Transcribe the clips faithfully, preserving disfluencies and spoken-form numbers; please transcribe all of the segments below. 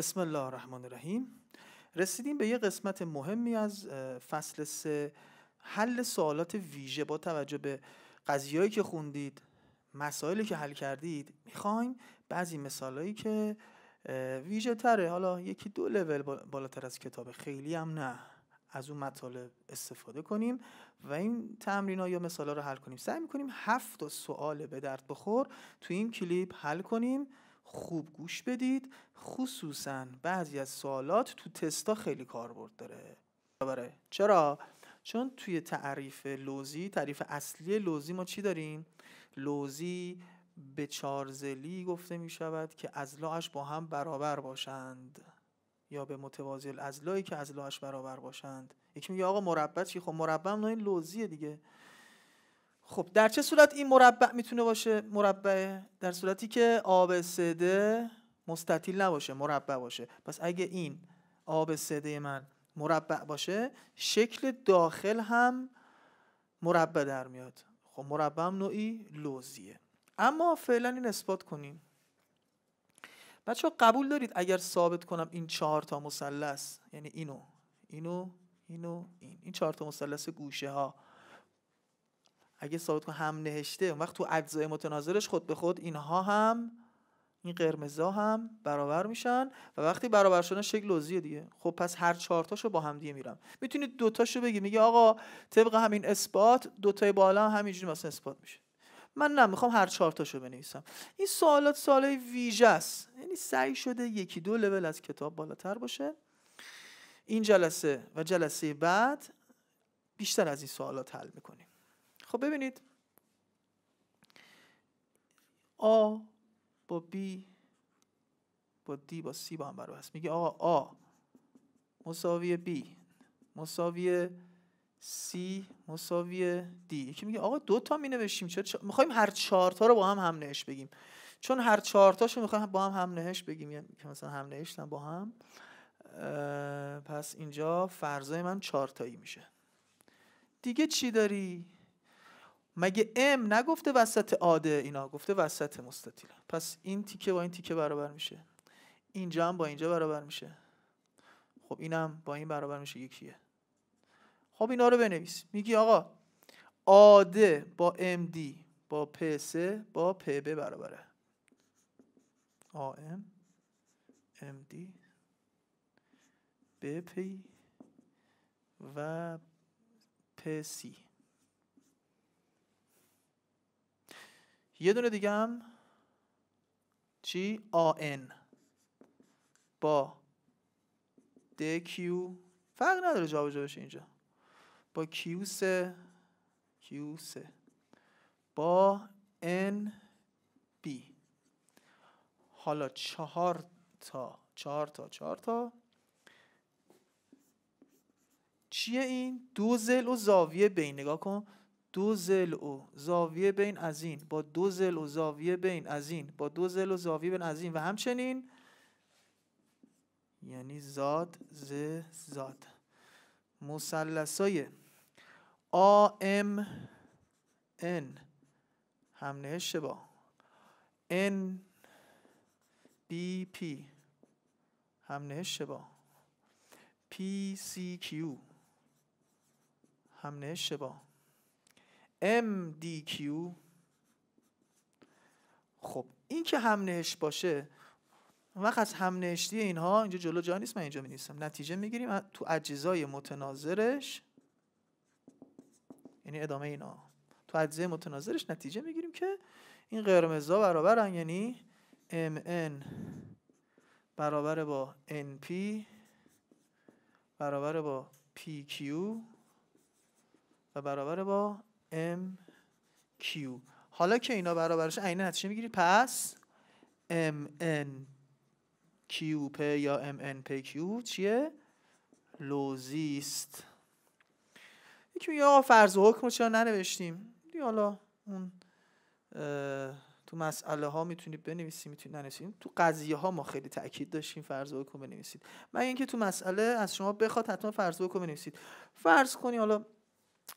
بسم الله الرحمن الرحیم. رسیدیم به یه قسمت مهمی از فصل سه، حل سوالات ویژه. با توجه به قضیه‌ای که خوندید، مسائلی که حل کردید، میخوایم بعضی مثالایی که ویژه تره، حالا یکی دو لول بالاتر از کتاب، خیلی هم نه، از اون مطالب استفاده کنیم و این تمرین‌ها یا مثالا رو حل کنیم. سعی می‌کنیم هفت تا سوال به درد بخور تو این کلیپ حل کنیم. خوب گوش بدید، خصوصا بعضی از سوالات تو تستا خیلی کاربرد داره. برای چرا؟ چون توی تعریف لوزی، تعریف اصلی لوزی ما چی داریم؟ لوزی به چارزلی گفته می شود که اضلاعش با هم برابر باشند، یا به متوازی الاضلاعی که اضلاعش برابر باشند. یکی میگه آقا مربع چی؟ خب مربع هم نه، این لوزیه دیگه. خب در چه صورت این مربع میتونه باشه؟ مربع در صورتی که آ ب سی د مستطیل نباشه، مربع باشه. پس اگه این آ ب سی د من مربع باشه، شکل داخل هم مربع در میاد. خب مربع هم نوعی لوزیه. اما فعلا این اثبات کنیم. بچه‌ها قبول دارید اگر ثابت کنم این چهار تا مثلث، یعنی اینو اینو اینو این این چهار تا مثلث گوشه ها، اگه ثابت کنم هم نهشته، اون وقت تو اجزای متناظرش خود به خود اینها هم، این قرمزا هم برابر میشن و وقتی برابر شدن شکل لوزیه دیگه. خب پس هر چهار تاشو با هم دیگه میرم. میتونید دو تاشو بگید، میگه آقا طبق همین اثبات دو تای بالا هم همینجوری مثلا اثبات میشه. من نه، میخوام هر چهار تاشو بنویسم. این سوالات سوالای ویژه است، یعنی سعی شده یکی دو لول از کتاب بالاتر باشه. این جلسه و جلسه بعد بیشتر از این سوالات حل میکنیم. خب ببینید، آ با بی با دی با سی با هم برابر است. میگه آقا آ مساوی بی مساوی سی مساوی دی. یکی میگه آقا دو تا می نوشیم، چرا چ... میخوایم هر چهار تا رو با هم هم نهش بگیم، چون هر چهار تاشو میخوایم با هم هم نهش بگیم، یعنی مثلا هم نهشتن با هم. اه... پس اینجا فرضای من چهار تایی میشه دیگه. چی داری؟ مگه ام نگفته وسط عاده؟ اینا گفته وسط مستطیل. پس این تیکه با این تیکه برابر میشه، اینجا هم با اینجا برابر میشه، خب اینم با این برابر میشه، یکیه. خب اینا رو بنویس. میگی آقا عاده با ام دی با پ سه با پ ب برابره. آ ام ام دی ب پی و پ سی. یه دونه دیگه هم چی؟ آن با دی کیو، فرق نداره جابجا بشه اینجا، با کیو سه کیو سه با ان بی. حالا چهار تا چهار تا چهار تا چیه این؟ دو ضلع و زاویه بین. نگاه کن، دو ضلع و زاویه بین از این با دو ضلع و زاویه بین از این با دو ضلع و زاویه بین از این و همچنین، یعنی زاد ز زاد. مثلثای آ ام ان هم نهش با ان بی پی هم نهش با پی سی کیو هم نهش با ام دی کیو. خب این که هم نهش باشه، وقت از هم نهشتی اینها اینجا جلو جا نیست، من اینجا می‌نویسم. نتیجه میگیریم تو اجزای متناظرش، یعنی ادامه اینا تو اجزای متناظرش نتیجه میگیریم که این قرمزا برابرن، یعنی ام ان برابر با ان پی برابر با پی کیو و برابر با ام کیو. حالا که اینا برابرش عینه نتیجه میگیری، پس ام ان کیو پی یا ام ان پی کیو چیه؟ لوزی است. یکی میگه آقا فرض و حکم رو چرا ننوشتیم؟ دیگه حالا اون تو مسئله ها میتونید بنویسید، میتونید ننویسید. تو قضیه ها ما خیلی تاکید داشتیم فرض و حکم بنویسید، مگر اینکه تو مسئله از شما بخواد حتما فرض و حکم بنویسید. فرض کنی، حالا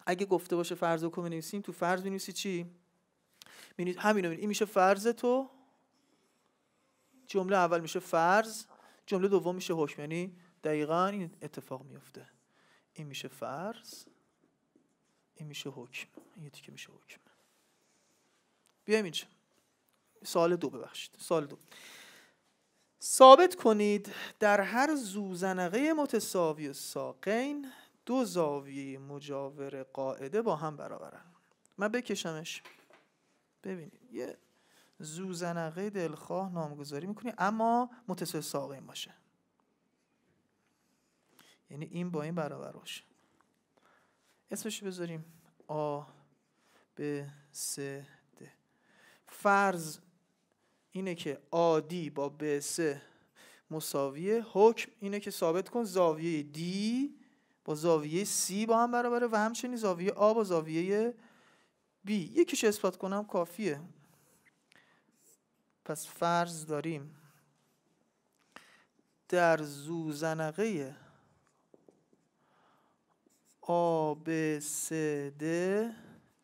اگه گفته باشه فرض حکم بنویسیم، تو فرض بنویسی چی؟ همین رو بنویسی، این میشه فرض تو، جمله اول میشه فرض، جمله دوم میشه حکم، یعنی دقیقاً این اتفاق میفته. این میشه فرض، این میشه حکم، این تیکه میشه حکم. بیایم اینجا سوال دو، ببخشید سوال دو. ثابت کنید در هر ذوزنقه متساوی الساقین دو زاویه مجاور قاعده با هم برابرند. من بکشمش ببینید، یه ذوزنقه دلخواه نامگذاری میکنی اما متساوی ساقین باشه، یعنی این با این برابر باشه. اسمش بذاریم آ به سه ده. فرض اینه که آدی با ب سه مساویه، حکم اینه که ثابت کن زاویه دی با زاویه سی با هم برابره و همچنین زاویه آ با زاویه بی. یکیش اثبات کنم کافیه. پس فرض داریم در ذوزنقه آ ب سه د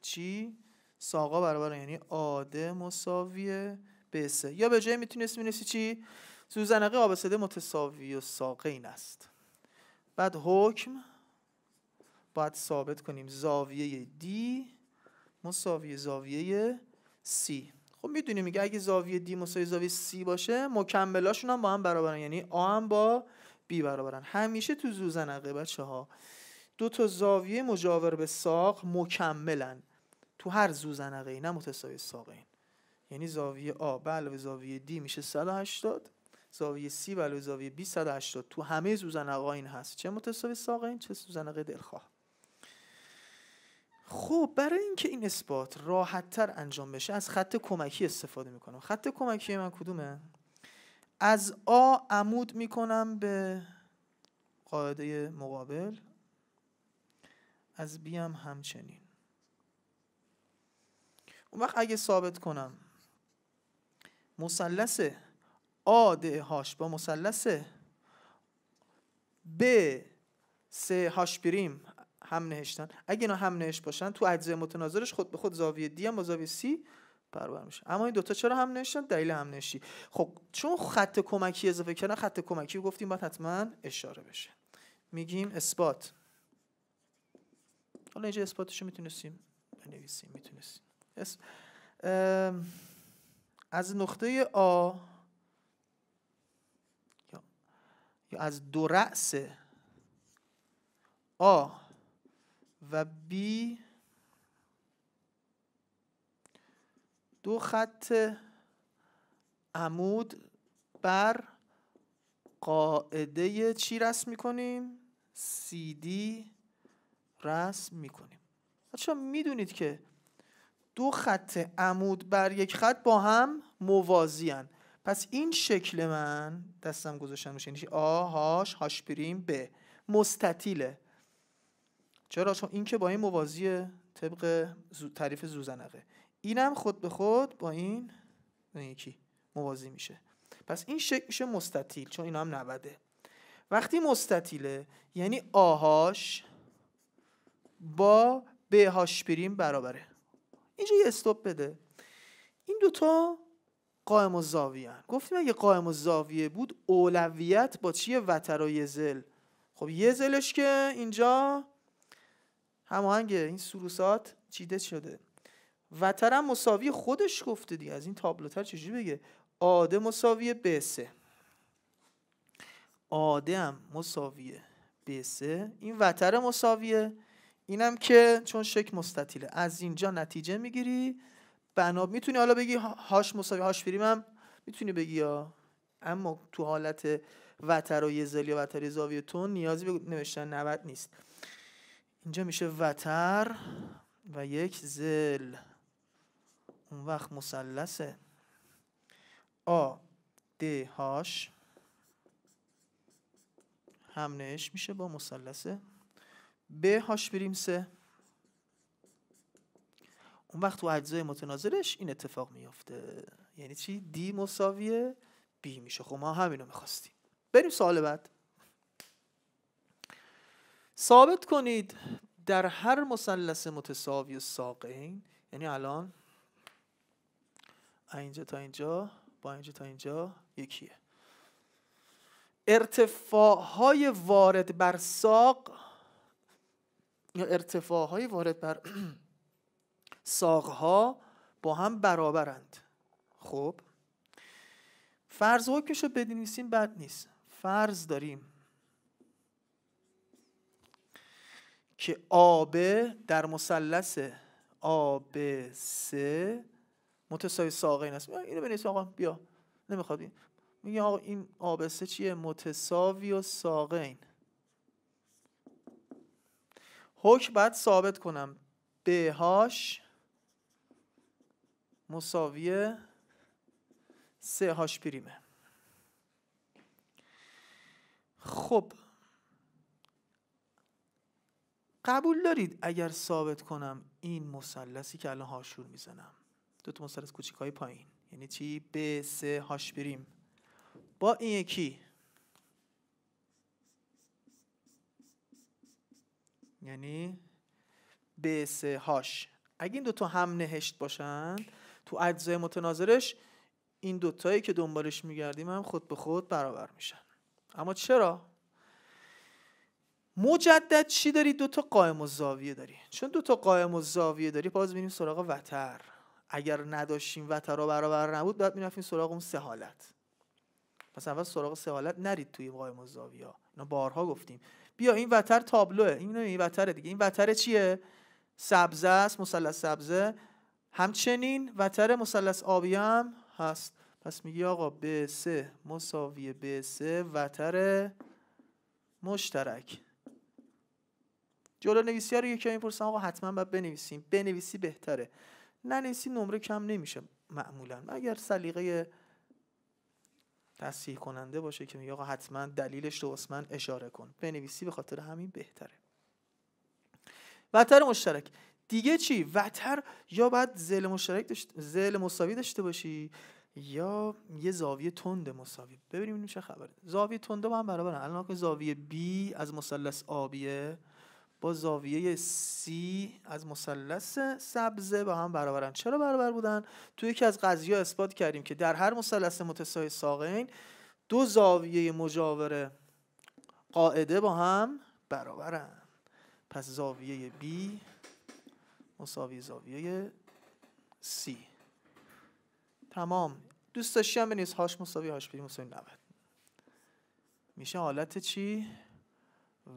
چی؟ ساقا برابره، یعنی آ د مساویه بسه. یا به جای میتونستی بنویسی چی؟ ذوزنقه آ ب سه د متساوی و ساقین است. بعد حکم باید ثابت کنیم زاویه دی مساوی زاویه سی. خب میدونیم میگه اگه زاویه دی مساوی زاویه سی باشه مکملاشون هم با هم برابرن، یعنی آ هم با بی برابرن. همیشه تو ذوزنقه بچه‌ها دو تا زاویه مجاور به ساق مکملن تو هر ذوزنقه ای، نه متساوی ساقین. یعنی زاویه آ به علاوه زاویه دی میشه صد و هشتاد، زاویه سی به علاوه زاویه بی صد و هشتاد. تو همه ذوزنقه‌ها این هست، چه متساوی ساقین چه ذوزنقه دلخواه. خب برای اینکه این اثبات راحت‌تر انجام بشه از خط کمکی استفاده میکنم. خط کمکی من کدومه؟ از آ عمود میکنم به قاعده مقابل، از بی هم همچنین. اون وقت اگه ثابت کنم مثلث آ د هاش با مثلث ب سه هاش بریم هم نهشتن، اگه اینا هم نهش باشن تو اجزای متناظرش خود به خود زاویه دی هم با زاویه سی برابر میشه. اما این دوتا چرا هم نهشتن؟ دلیل هم نهشی خب چون خط کمکی اضافه کردن، خط کمکی گفتیم باید حتما اشاره بشه. میگیم اثبات. حالا اینجا اثباتشو میتونستیم بنویسیم، میتونستیم اس... ام... از نقطه آ یا از دو رأس آ و بی دو خط عمود بر قاعده چی رسم میکنیم؟ سی دی رسم میکنیم. بچه‌ها میدونید که دو خط عمود بر یک خط با هم موازی هن. پس این شکل من دستم گذاشتم میشه، یعنی آ هاش هاش پریم ب مستطیله. چرا؟ چون این که با این موازیه طبق تعریف ذوزنقه، اینم خود به خود با این یکی موازی میشه. پس این شکل میشه مستطیل چون اینا هم نوده. وقتی مستطیله یعنی آ هاش با ب هاش پریم برابره. اینجا یه استاپ بده. این دوتا قائم الزاویه هن. گفتیم اگه قائم الزاویه بود اولویت با چیه؟ وتر و یزل. خب یزلش که اینجا هماهنگ این سروسات چیده شده، وتر هم مساوی خودش گفته دیگه. از این تابلوتر چجوری بگه؟ آده مساوی ب سه، آده هم مساوی ب سه، این وتر مساویه، اینم که چون شکل مستطیله از اینجا نتیجه میگیری. بنابراین میتونی حالا بگی هاش مساوی هاش بریم هم میتونی بگی یا، اما تو حالت وتر و یزل یا وتر زاویه تون نیازی به نوشتن نود نیست. اینجا میشه وتر و یک زل. اون وقت مثلث آ د هاش هم نهش میشه با مثلث ب هاش بریم سه. اون وقت تو اجزای متناظرش این اتفاق میافته، یعنی چی؟ دی مساویه بی میشه. خب ما همینو میخواستیم. بریم سوال بعد. ثابت کنید در هر مثلث متساوی الساقین، یعنی الان اینجا تا اینجا با اینجا تا اینجا یکیه، ارتفاعهای وارد بر ساق یا ارتفاعهای وارد بر ساقها با هم برابرند. خب فرض حکمش رو بنویسیم بد نیست. فرض داریم که آب در مثلث آب سه متساوی ساقین است. اینو بنویس آقا، بیا نمیخواد این. میگه آقا این آب سه چیه؟ متساوی و ساقین. حکم بعد ثابت کنم به هاش مساوی سه هاش پریمه. خب قبول دارید اگر ثابت کنم این مثلثی که الان هاشون میزنم دو تا مثلث کوچیکای پایین یعنی چی؟ ب سه هاش بریم با این یکی یعنی ب سه هاش، اگه این دو تا هم نهشت باشن تو اجزای متناظرش این دوتایی که دنبالش میگردیم هم خود به خود برابر میشن. اما چرا؟ مجدد چی داری؟ دوتا قائم و زاویه داری. چون دوتا قائم و زاویه داری باز میریم سراغ وتر. اگر نداشتیم وتر رو برابر نبود بعد میرفتیم سراغ اون سه حالت. مثلا اول سراغ سه حالت نرید توی قائم و زاویه ها. اینا بارها گفتیم. بیا این وتر تابلوه. این این وتره دیگه. این وتر چیه؟ سبزه است، مثلث سبزه. همچنین وتر مثلث آبی هم هست. پس میگی آقا ب سه مساوی ب سه وتر مشترک. جلو نویسی ها رو یکی میپرسم آقا حتما باید بنویسیم. بنویسی بهتره، ننویسی نمره کم نمیشه معمولا، اگر سلیقه تصحیح کننده باشه که میگه آقا حتما دلیلش رو اسمن اشاره کن، بنویسی به خاطر همین بهتره. وتر مشترک دیگه چی؟ وتر یا باید ذیل مشترک داشت، ذیل مساوی داشته باشی یا یه زاویه تند مساوی. ببینیم اینو چه خبره. زاویه تند با هم برابرن. الان که زاویه B از مثلث آبیه با زاویه C از مثلث سبزه با هم برابرن. چرا برابر بودن؟ توی یکی از قضیه ها اثبات کردیم که در هر مثلث متساوی ساقین دو زاویه مجاور قاعده با هم برابرن. پس زاویه B مساوی زاویه C. تمام. دوست داشتی هم بنویس هاش مساوی هاش بریم مساوی نود. میشه حالت چی؟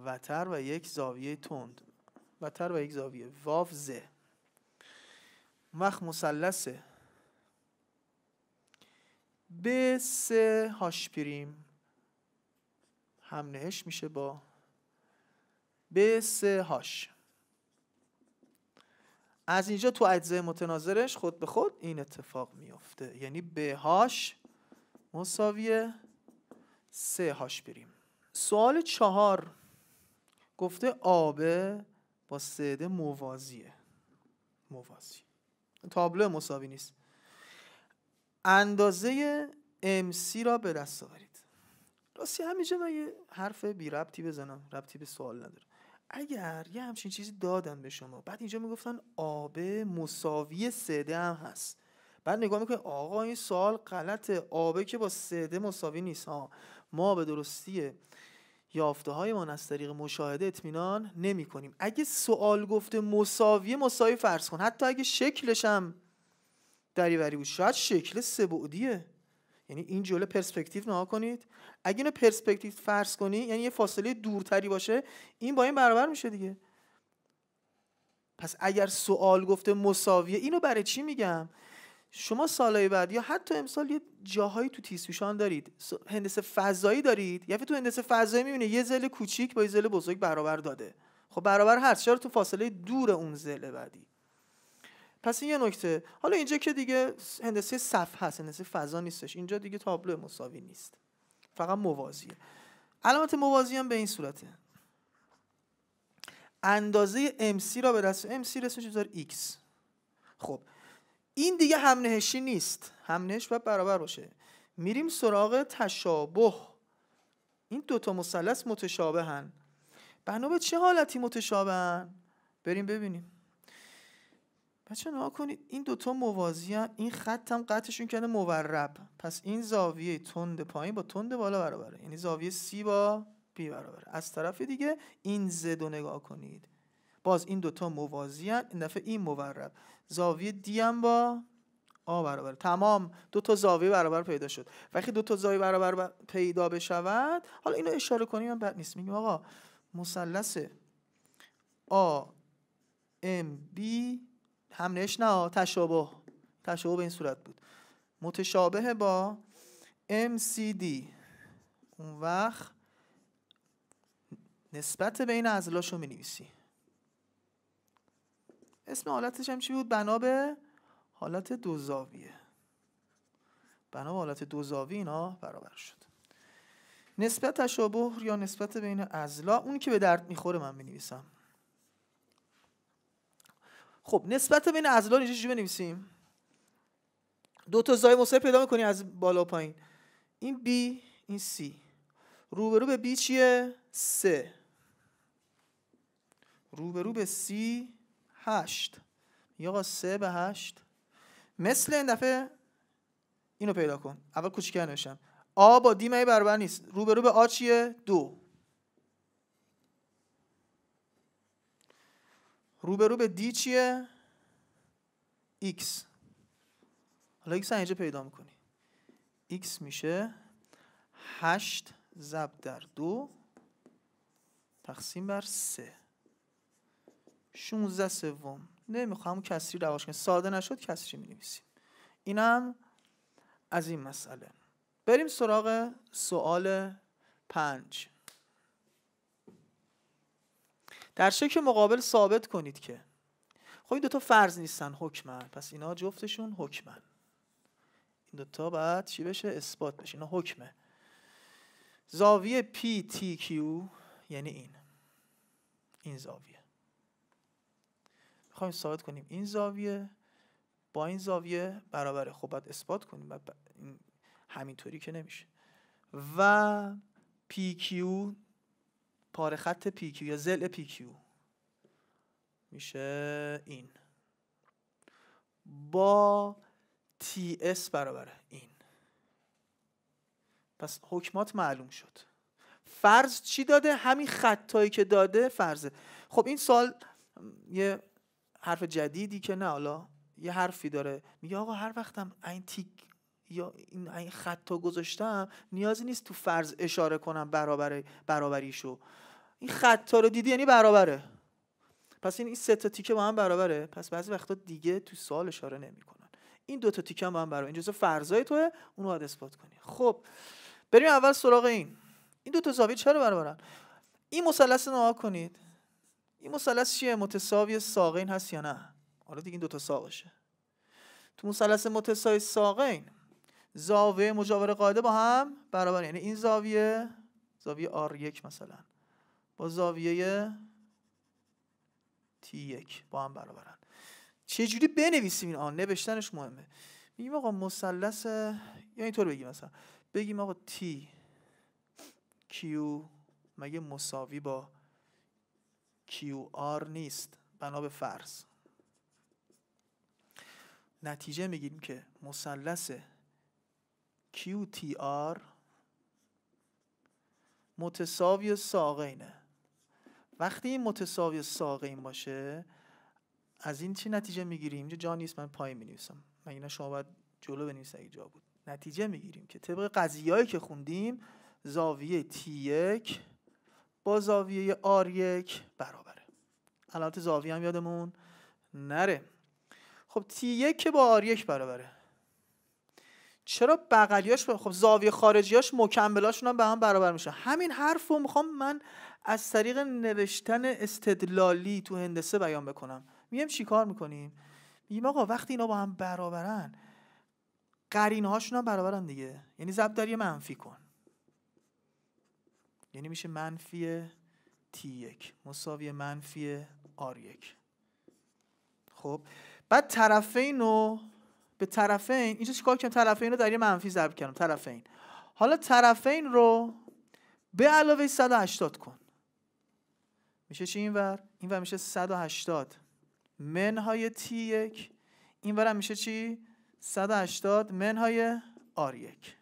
وتر و یک زاویه تند. وتر و یک زاویه واو ز. وقت مثلث ب سه هاش پریم هم نهش میشه با ب سه هاش. از اینجا تو اجزای متناظرش خود به خود این اتفاق میفته، یعنی به هاش مساوی سه هاش بریم. سوال چهار گفته آب با سه د موازیه. موازی تابلو مساوی نیست. اندازه ام سی را به دست آورید. راستی همینجا من یه حرف بی ربطی بزنم، ربطی به سوال نداره. اگر یه همچین چیزی دادن به شما بعد اینجا میگفتن آب مساوی سه د هم هست، بعد نگاه میکنید آقا این سوال غلطه، آب که با سه د مساوی نیست ها. ما به درستی یافته های ما از طریق مشاهده اطمینان نمی کنیم. اگه سوال گفته مساوی مساوی فرض کن، حتی اگه شکلش هم دریوری بود، شاید شکل سه بعدیه، یعنی این جلو پرسپکتیو نها کنید، اگه اینو پرسپکتیو فرض کنی یعنی یه فاصله دورتری باشه این با این برابر میشه دیگه. پس اگر سوال گفته مساویه اینو برای چی میگم؟ شما سالهای بعد یا حتی امسال یه جاهایی تو تیسوشان دارید، هندسه فضایی دارید، یعنی تو هندسه فضایی میبینه یه ذیل کوچیک با یه ذیل بزرگ برابر داده. خب برابر هست، چرا تو فاصله دور اون ذیل بعدی. پس این یه نکته. حالا اینجا که دیگه هندسه صف هست، هندسه فضا نیستش، اینجا دیگه تابلو مساوی نیست، فقط موازیه. علامت موازی هم به این صورته. اندازه ام سی را به دست ام سی رسمش بذار ایکس. خب این دیگه همنهشی نیست، همنهش باید برابر باشه. میریم سراغ تشابه. این دوتا مثلث متشابهن. بنا به چه حالتی متشابهن؟ بریم ببینیم. بچه نها کنید این دوتا موازی هم، این خط هم قطعشون کرده مورب، پس این زاویه تند پایین با تند بالا برابره، یعنی زاویه سی با پی برابره. از طرف دیگه این زد رو نگاه کنید، باز این دوتا موازی هم، این دفعه این مورب، زاویه دی هم با آ برابر. تمام، دو تا زاویه برابر پیدا شد. وقتی دو تا زاویه برابر بر... پیدا بشود، حالا اینو اشاره کنیم من بد نیست، میگیم آقا مثلث آ ام بی همنش نه تشابه تشابه به این صورت بود، متشابه با ام سی دی، اون وقت نسبت بین عضلاشو می‌نویسی. اسم حالتش هم چی بود؟ بنا به حالت دو زاویه، بنا به حالت دو زاویه اینا برابر شد. نسبت تشابه یا نسبت بین عضلا، اون که به درد میخوره من می‌نویسم. خب نسبت بین عضلا اینجا چجوری بنویسیم؟ دو تا زاویه مساوی پیدا می‌کنی از بالا پایین، این B این C، روبرو به B چیه؟ سه، روبرو به C هشت، یا سه به هشت. مثل این دفعه اینو پیدا کن، اول کوچیک‌تر نوشتم، آ با دی می برابر نیست، روبرو به آ چیه؟ دو، روبرو به دی چیه؟ ایکس. حالا ایکس هم اینجا پیدا میکنی، ایکس میشه هشت ضرب در دو تقسیم بر سه، شونزده سوم. نمیخوام کسری رواج کنیم، ساده نشد کسری مینویسیم. اینم از این مسئله. بریم سراغ سوال پنج. در شکل مقابل ثابت کنید که، خب این دوتا فرض نیستن حکمن، پس اینا جفتشون حکمن، این دوتا بعد چی بشه؟ اثبات بشه، اینا حکمه. زاویه پی تی کیو یعنی این این زاویه، میخوایم ثابت کنیم این زاویه با این زاویه برابره. خب بعد اثبات کنیم، همینطوری که نمیشه. و پی کیو پاره خط پی کیو یا ضلع پی کیو میشه این، با تی اس برابره این. پس حکمات معلوم شد. فرض چی داده؟ همین خطایی که داده فرضه. خب این سوال یه حرف جدیدی که نه، حالا یه حرفی داره میگه آقا هر وقتم این تیک یا این خطا گذاشتم نیازی نیست تو فرض اشاره کنم برابر برابریشو، این خطا رو دیدی یعنی برابره، پس این این سه تا تیکه با هم برابره. پس بعضی وقتا دیگه تو سوال اشاره نمیکنن، این دو تا تیکه هم با هم برابر، این جزء فرضای توه، اونو باید اثبات کنی. خب بریم اول سراغ این این دو تا زاویه چرا برابرن. این مثلث رو نگاه کنید، این مثلث چیه؟ متساوی ساقین هست یا نه؟ حالا دیگه این دو تا ساقشه. تو مثلث متساوی ساقین زاویه مجاور قاعده با هم برابر، یعنی این زاویه زاویه آر یک مثلا با زاویه تی یک با هم برابرن. چه جوری بنویسیم این؟ آن نوشتنش مهمه. میگیم آقا مثلث، یا اینطور بگیم مثلا بگیم آقا تی کیو مگه مساوی با کیو آر نیست؟ بنا به فرض نتیجه میگیم که مثلث کیو تی آر متساوی ساقینه. وقتی این متساوی ساقین باشه از این چی نتیجه میگیریم؟ اینجا جا نیست من پایین می‌نویسم، مگر نه شما باید جلو بنویسید اگه جا بود. نتیجه میگیریم که طبق قضیه‌ای که خوندیم زاویه تی یک با زاویه آر یک برابره. علامت زاویه هم یادمون نره. خب تی یک که با آر یک برابره، چرا بغلیاش با... خب زاویه خارجیاش مکملاشون هم به هم برابر میشه. همین حرف رو میخوام من از طریق نوشتن استدلالی تو هندسه بیان بکنم. میگم چی کار میکنیم؟ میگیم آقا وقتی اینا با هم برابرن قرینه هاشون هم برابرن دیگه، یعنی ضرب در یه منفی کن، یعنی میشه منفی تی یک مساوی منفی آر یک. خب بعد طرفین رو به طرفین اینجا چیکار کنم؟ طرفین رو در یه منفی ضرب کردم، طرفین. حالا طرفین رو به علاوه صد و هشتاد کن، میشه چی؟ اینور اینور میشه صد و هشتاد منهای تی یک، این برم میشه چی؟ صد و هشتاد منهای آر یک.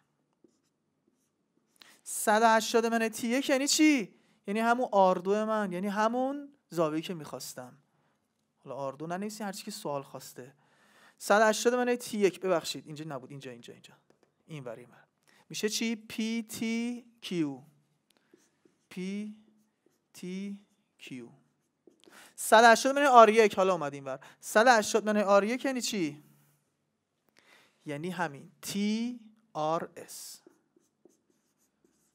صد و هشتاد منهای تی یک یعنی چی؟ یعنی همون آر دو من، یعنی همون زاویه‌ای که میخواستم. حالا آر دو نه نیستی، هرچی که سوال خواسته. صد و هشتاد منهای تی یک، ببخشید اینجا نبود، اینجا اینجا اینجا این وری من میشه چی؟ پی تی کیو. پی تی کیو صد و هشتاد منهای آر یک. حالا اومد اینور صد و هشتاد منهای آر یک یعنی چی؟ یعنی همین تی آر اس.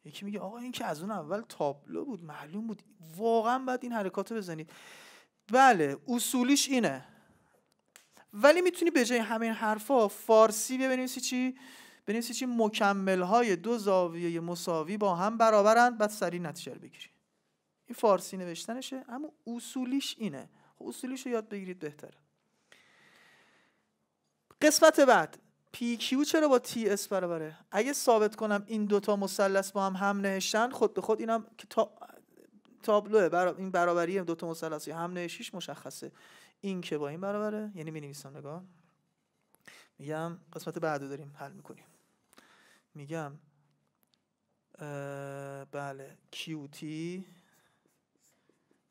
یکی میگه آقا این که از اون اول تابلو بود، معلوم بود، واقعا باید این حرکاتو بزنید. بله اصولیش اینه، ولی میتونی به جای همین حرفا فارسی بنویسی چی؟ بنویسی چی؟ مکمل‌های دو زاویه مساوی با هم برابرند، بعد سریع نتیجه رو بگیری. این فارسی نوشتنشه، اما اصولیش اینه. اصولیش رو یاد بگیرید بهتره. قسمت بعد پی کیو چرا با تی اس برابره؟ اگه ثابت کنم این دوتا مثلث با هم هم نهشتن، خود به خود اینم که تا... تابلوه برا... این برابری دوتا مثلثی هم نهشیش مشخصه. این که با این برابره، یعنی می‌نویسم نگاه، میگم قسمت بعدو داریم حل میکنیم، میگم بله qt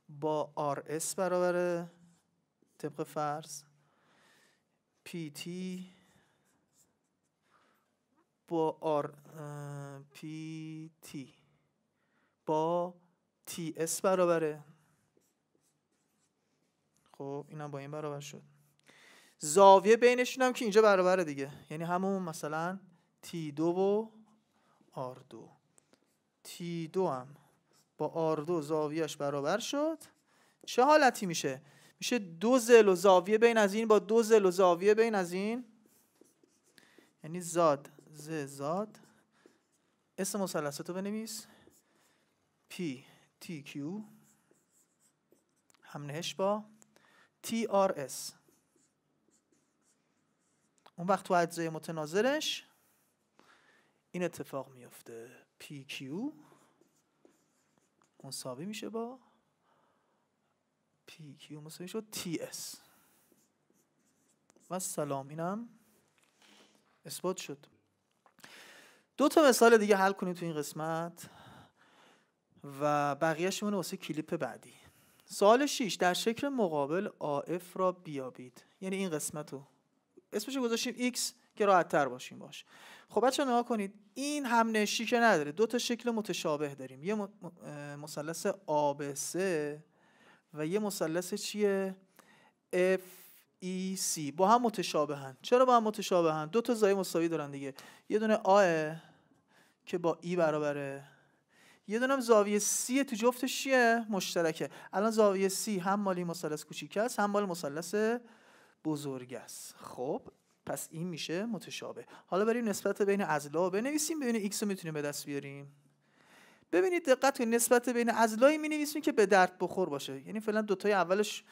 با rs برابره طبق فرض، pt با r pt با ts برابره. خب اینم با این برابر شد، زاویه بینشون هم که اینجا برابره دیگه، یعنی همون مثلا تی دو و آر دو. تی دو هم با آر دو زاویهش برابر شد. چه حالتی میشه؟ میشه دو زل و زاویه بین از این با دو زل و زاویه بین از این، یعنی زاد ز زاد. اسم مثلثاتو بنویس، پی تی کیو هم نهش با تی آر اس. اون وقت تو اجزای متناظرش این اتفاق میفته، پی کیو مساوی میشه با پی کیو مساوی شد تی اس. و سلام، اینم اثبات شد. دو تا مثال دیگه حل کنیم تو این قسمت و بقیه‌اش مونه واسه کلیپ بعدی. سوال شش، در شکل مقابل آ اف را بیابید. یعنی این قسمت رو اسمش گذاشتیم x که راحت تر باشیم باش. خب بچه‌ها نگاه کنید، این هم نشی که نداره، دو تا شکل متشابه داریم، یه مثلث آ بی سی و یه مثلث چیه اف ای سی. با هم متشابهن. چرا با هم متشابهن؟ دو تا زاویه مساوی دارن دیگه، یه دونه آ که با ای برابره، یه دونه هم زاویه سی تو جفتش چیه؟ مشترکه. الان زاویه سی هم مال این مثلث کوچیک است، هم مال مثلث بزرگ است. خب پس این میشه متشابه. حالا بریم نسبت بین اضلاع بنویسیم، ببینید ایکس رو میتونیم به دست بیاریم. ببینید دقت کنید، نسبت بین اضلاعی مینویسیم که به درد بخور باشه، یعنی فعلا دوتای اولش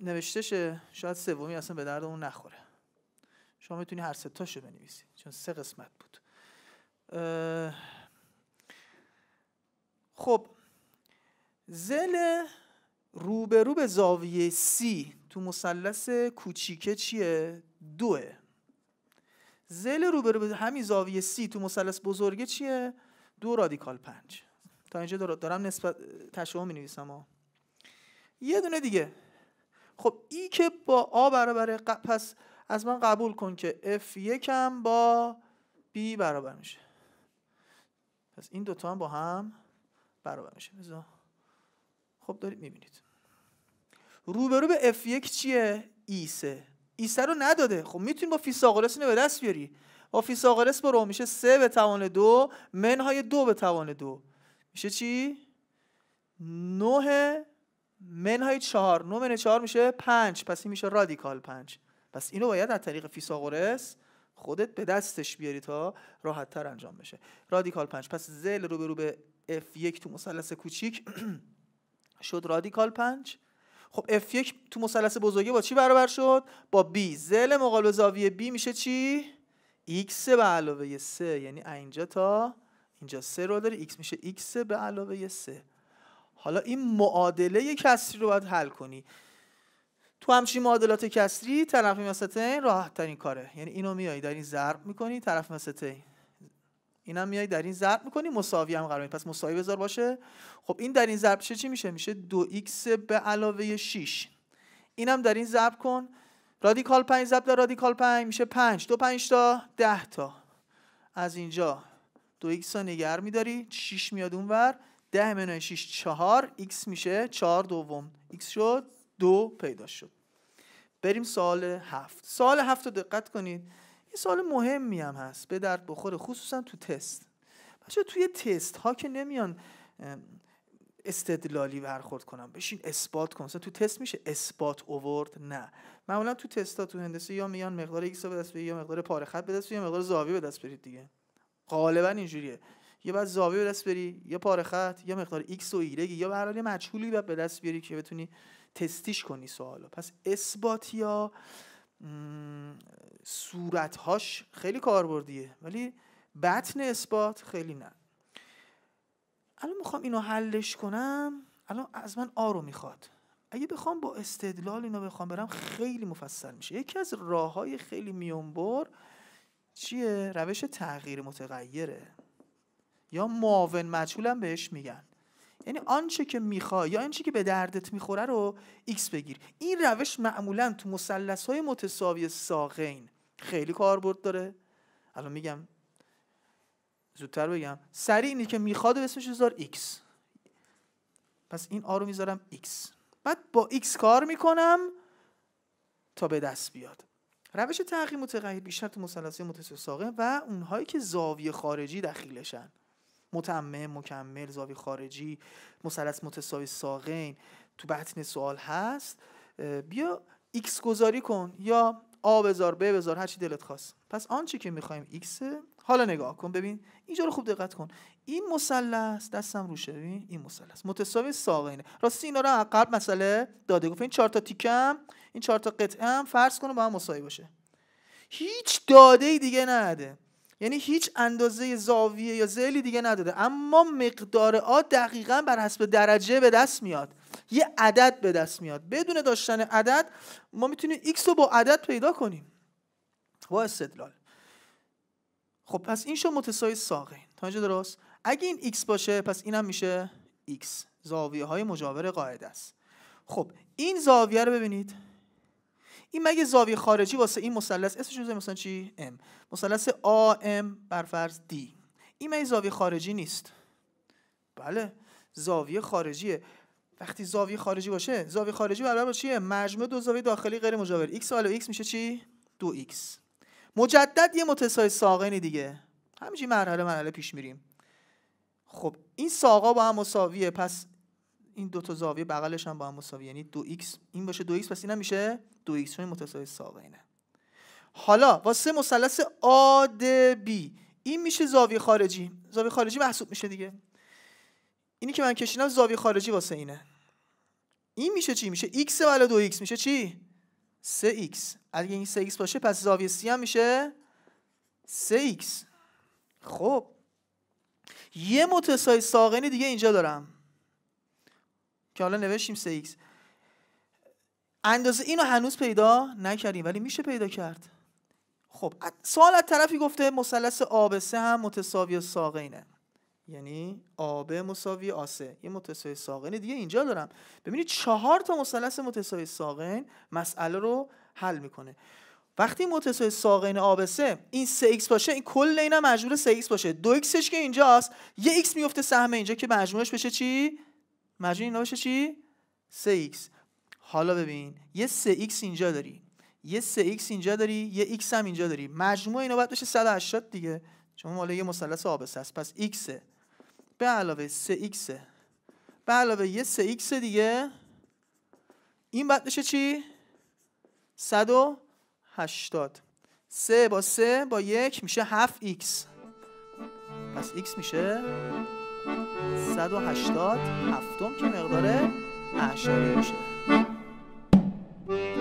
نوشته شه، شاید سومی اصلا به دردمون نخوره. شما میتونی هر سه تاشو بنویسید چون سه قسمت بود. خب زل روبرو به زاویه C تو مثلث کوچیکه چیه؟ دوه. زل روبرو به همین زاویه C تو مثلث بزرگه چیه؟ دو رادیکال پنج. تا اینجا دارم نسبت تشابه می‌نویسم ها. یه دونه دیگه. خب ای که با آ برابره، پس از من قبول کن که اف یک هم با B برابر میشه. پس این دوتا هم با هم برابر میشه. بذار خب دارید میبینید روبرو به اف یک چیه؟ ای سه. ای سه رو نداده، خب میتونی با فیثاغورس اینو به دست بیاری. با فیثاغورس برو، میشه سه به توان دو منهای دو به توان دو، میشه چی؟ نه منهای چهار. نه منهای چهار میشه پنج، پس این میشه رادیکال پنج. پس اینو باید از طریق فیثاغورس خودت به دستش بیاری تا راحت تر انجام بشه. رادیکال پنج، پس زل روبرو به اف یک تو مثلث کوچیک شد رادیکال پنج. خب اف یک تو مثلث بزرگه با چی برابر شد؟ با B. زل مقابل زاویه B میشه چی؟ x به علاوه سه، یعنی اینجا تا اینجا سه رو داره، x میشه x به علاوه سه. حالا این معادله کسری رو باید حل کنی. تو همچین معادلات کسری ترقیم وسطین راحت ترین کاره، یعنی اینو میای در این ضرب میکنی طرف وسطین، اینم میای در این ضرب میکنی، مساوی هم قراره، پس مساوی بذار باشه. خب این در این ضرب چه چی میشه؟ میشه دو ایکس به علاوه شش. اینم در این ضرب کن، رادیکال پنج ضرب در رادیکال پنج میشه پنج، دو پنج تا ده تا، از اینجا دو ایکس رو نگر میداری، شش میاد اونور، ده منوی شش چهار، x میشه چهار دوم، x شد دو پیدا شد. بریم سوال هفت. سوال هفت رو دقت کنید، یه سوال مهمی هم هست به درد بخوره، خصوصا تو تست. بچه‌ها توی تست ها که نمیان استدلالی برخورد کنم، بشین اثبات کن، مثلا تو تست میشه اثبات اوورد؟ نه، معمولا تو تستا تو هندسه یا میان مقدار ایکس رو به دست بیارید، یا مقدار پاره خط به دست بیارید، یا مقدار زاویه به دست برید دیگه، غالبا اینجوریه، یا بعد زاویه به دست بری، یا پاره خط، یا مقدار ایکس و ایگرگ، یا به هر حال یه مجهولی بعد به دست بیاری که بتونی تستیش کنی سوالو. پس اثبات یا صورت‌هاش خیلی کاربردیه، ولی بطن اثبات خیلی نه. الان میخوام اینو حلش کنم، الان از من آ رو میخواد. اگه بخوام با استدلال اینو بخوام برم خیلی مفصل میشه. یکی از راه‌های خیلی میانبر چیه؟ روش تغییر متغیره، یا معاون مجهول هم بهش میگن، یعنی آنچه که میخوای یا آنچه که به دردت میخوره رو ایکس بگیر. این روش معمولا تو مثلث‌های متساوی ساقین خیلی کاربرد داره. الان میگم زودتر بگم، سریع اینی که میخواد و اسمش بذار ایکس. پس این آ رو میذارم ایکس، بعد با ایکس کار میکنم تا به دست بیاد. روش تغییر متغیر بیشتر تو مثلث‌های متساوی ساقین و اونهایی که زاویه خارجی دخیلشن، متمم، مکمل، زاویه خارجی، مثلث متساوی ساقین تو بطن سوال هست. بیا ایکس گذاری کن، یا آ بذار، ب بذار، هر چی دلت خواست. پس آنچه که میخوایم ایکس. حالا نگاه کن ببین، اینجا رو خوب دقت کن، این مثلث دستم روشه، ببین این مثلث متساوی ساقینه. راستی اینا رو عقب مسئله داده گفت این چهار تا تیکم، این چهار تا قطعم فرض کنه با هم مساوی باشه. هیچ داده دیگه نداده، یعنی هیچ اندازه زاویه یا ذیلی دیگه نداده، اما مقدار آ دقیقاً بر حسب درجه به دست میاد، یه عدد به دست میاد. بدون داشتن عدد ما میتونیم ایکس رو با عدد پیدا کنیم با استدلال. خب پس این شو متساوی ساقین، تا اینجا درست؟ اگه این ایکس باشه پس اینم میشه ایکس، زاویه های مجاور قاعده است. خب این زاویه رو ببینید، این مگه زاویه خارجی واسه این مثلث اسمش رو مثلا چی؟ ام، مثلث آ ام بر فرض دی، این مگه زاویه خارجی نیست؟ بله زاویه خارجیه. وقتی زاویه خارجی باشه، زاویه خارجی برابر با چیه؟ مجموع دو زاویه داخلی غیر مجاور، ایکس علاوه ایکس میشه چی؟ دو ایکس. مجدد یه متساوی ساقین دیگه، همینجوری مرحله مرحله پیش میریم. خب این ساقا با هم مساویه، پس این دو تا زاویه بغلش هم با هم مساوی، یعنی دو ایکس این باشه دو ایکس، پس اینم میشه دو ایکس، چون متساوی ساقینه. حالا واسه مثلث آ د بی این میشه زاویه خارجی، زاویه خارجی محسوب میشه دیگه، اینی که من کشیدم زاویه خارجی واسه اینه. این میشه چی؟ میشه x بالا دو ایکس، میشه چی؟ سه ایکس. اگه این سه ایکس باشه پس زاویه سی هم میشه سه ایکس. خب یه متساوی ساقین دیگه اینجا دارم که حالا نوشتیم سه ایکس. اندازه اینو هنوز پیدا نکردیم ولی میشه پیدا کرد. خب سوال از طرفی گفته مثلث آ به سه هم متساوی ساقینه، یعنی آ به مساوی آ سه، یه متساوی ساقین دیگه اینجا دارم. ببینید چهار تا مثلث متساوی ساقین مسئله رو حل میکنه. وقتی متساوی ساقین آ به سه این سه ایکس باشه، این کل اینا مجموع سه ایکس باشه، دو ایکسش که اینجاست، یه x میفته سهم اینجا که مجموعش بشه چی؟ مجموع اینا بشه چی؟ سه ایکس. حالا ببین یه سه ایکس اینجا داری، یه سه ایکس اینجا داری، یه x هم اینجا داری، مجموع اینا باید بشه صد و هشتاد دیگه، چون مال یه مثلث آ به سه است. پس x به علاوه سه ایکس به علاوه یه سه ایکس دیگه، این باید بشه چی؟ صد و هشتاد. سه با سه با یک میشه هفت ایکس، پس x میشه صد و هشتاد هفتم که مقدار اعشاری میشه.